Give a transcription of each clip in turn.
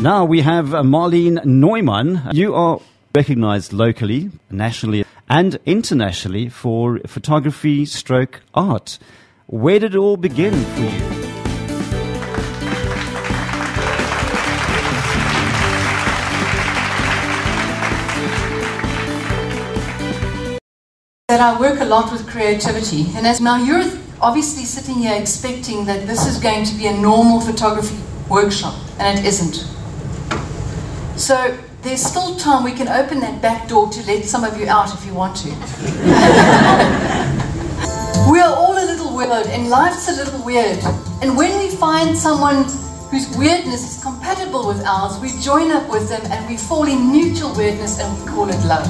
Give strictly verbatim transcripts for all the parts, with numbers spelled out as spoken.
Now we have Marlene Neumann. You are recognized locally, nationally, and internationally for photography stroke art. Where did it all begin for you? That I work a lot with creativity, and as now you're obviously sitting here expecting that this is going to be a normal photography workshop, and it isn't. So there's still time. We can open that back door to let some of you out if you want to. We are all a little weird, and life's a little weird, and when we find someone whose weirdness is compatible with ours, we join up with them and we fall in mutual weirdness and we call it love.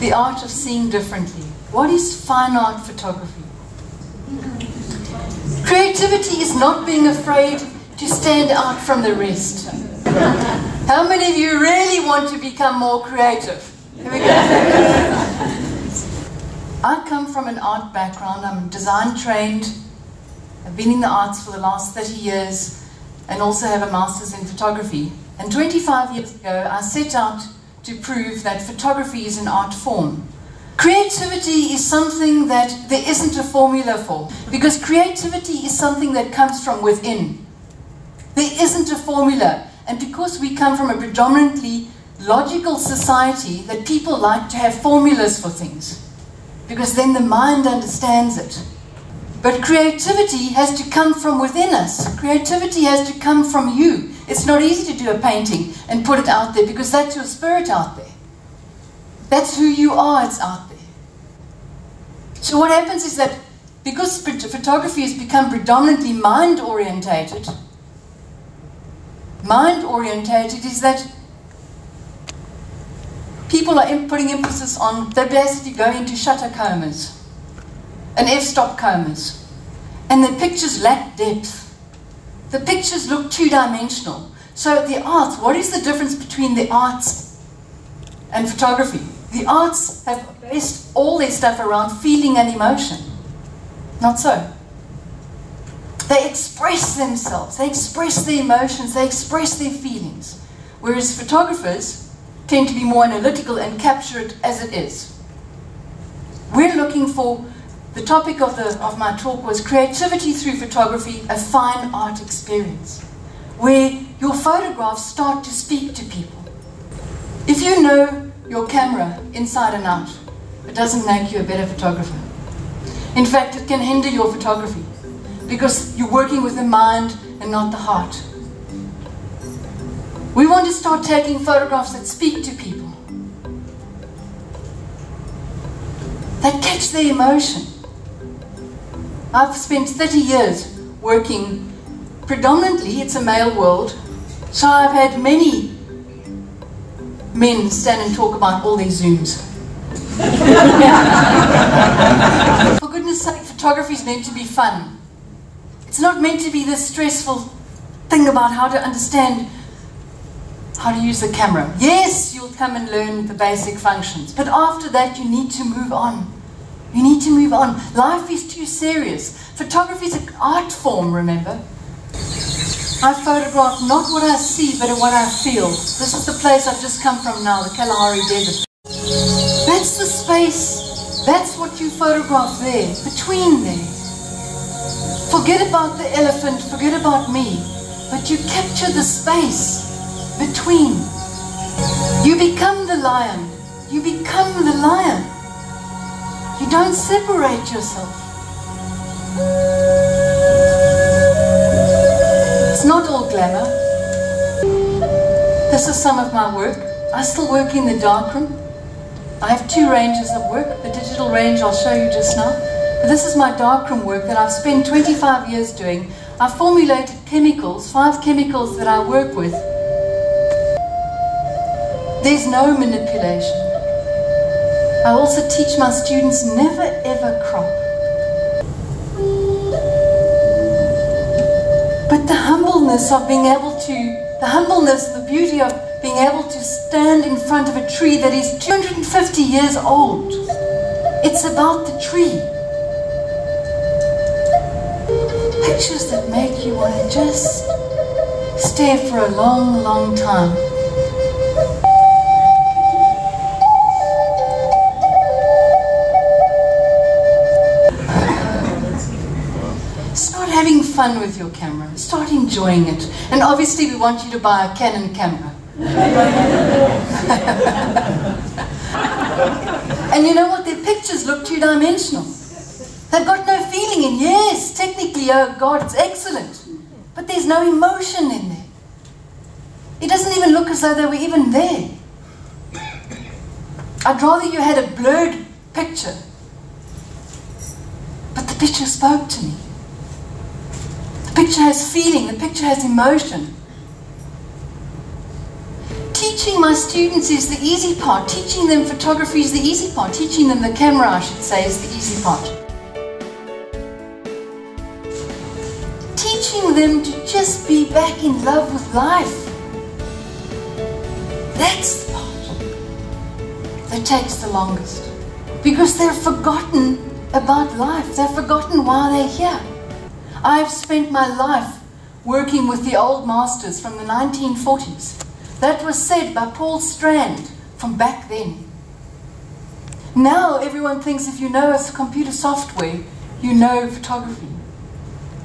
The art of seeing differently. What is fine art photography? Creativity is not being afraid to stand out from the rest. How many of you really want to become more creative? Here we go. I come from an art background. I'm design trained. I've been in the arts for the last thirty years and also have a master's in photography. And twenty-five years ago, I set out to prove that photography is an art form. Creativity is something that there isn't a formula for, because creativity is something that comes from within. There isn't a formula, and because we come from a predominantly logical society, that people like to have formulas for things, because then the mind understands it. But creativity has to come from within us. Creativity has to come from you. It's not easy to do a painting and put it out there, because that's your spirit out there. That's who you are, it's out there. So what happens is that because photography has become predominantly mind-orientated, mind-orientated is that people are putting emphasis on the ability to go into shutter comas and f-stop comas, and the pictures lack depth. The pictures look two-dimensional. So the arts, what is the difference between the arts and photography? The arts have based all their stuff around feeling and emotion. Not so. They express themselves, they express their emotions, they express their feelings. Whereas photographers tend to be more analytical and capture it as it is. We're looking for The topic of, the, of my talk was Creativity Through Photography, a Fine Art Experience, where your photographs start to speak to people. If you know your camera inside and out, it doesn't make you a better photographer. In fact, it can hinder your photography, because you're working with the mind and not the heart. We want to start taking photographs that speak to people, that catch their emotion. I've spent thirty years working predominantly, it's a male world, so I've had many men stand and talk about all these Zooms. For goodness sake, photography is meant to be fun. It's not meant to be this stressful thing about how to understand how to use the camera. Yes, you'll come and learn the basic functions, but after that you need to move on. You need to move on. Life is too serious. Photography is an art form, remember? I photograph not what I see, but what I feel. This is the place I've just come from now, the Kalahari Desert. That's the space. That's what you photograph there, between there. Forget about the elephant, forget about me, but you capture the space between. You become the lion. You become the lion. You don't separate yourself. It's not all glamour. This is some of my work. I still work in the darkroom. I have two ranges of work. The digital range I'll show you just now. But this is my darkroom work that I've spent twenty-five years doing. I formulated chemicals, five chemicals that I work with. There's no manipulation. I also teach my students never ever crop. But the humbleness of being able to, the humbleness, the beauty of being able to stand in front of a tree that is two hundred fifty years old. It's about the tree. Pictures that make you want to just Stay for a long, long time. Start having fun with your camera. Start enjoying it. And obviously we want you to buy a Canon camera. And you know what? Their pictures look two-dimensional. They've got no feeling in. Yes, technically, oh God, it's excellent. But there's no emotion in there. It doesn't even look as though they were even there. I'd rather you had a blurred picture. But the picture spoke to me. The picture has feeling, the picture has emotion. Teaching my students is the easy part. Teaching them photography is the easy part. Teaching them the camera, I should say, is the easy part. Teaching them to just be back in love with life. That's the part that takes the longest. Because they've forgotten about life. They've forgotten why they're here. I've spent my life working with the old masters from the nineteen forties. That was said by Paul Strand from back then. Now everyone thinks if you know computer software, you know photography.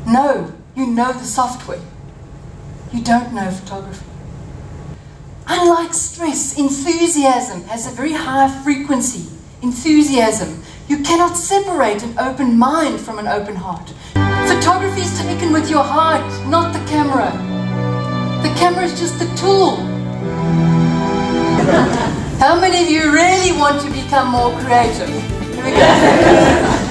No. You know the software. You don't know photography. Unlike stress, enthusiasm has a very high frequency. Enthusiasm. You cannot separate an open mind from an open heart. Photography is taken with your heart, not the camera. The camera is just a tool. How many of you really want to become more creative? Here we go.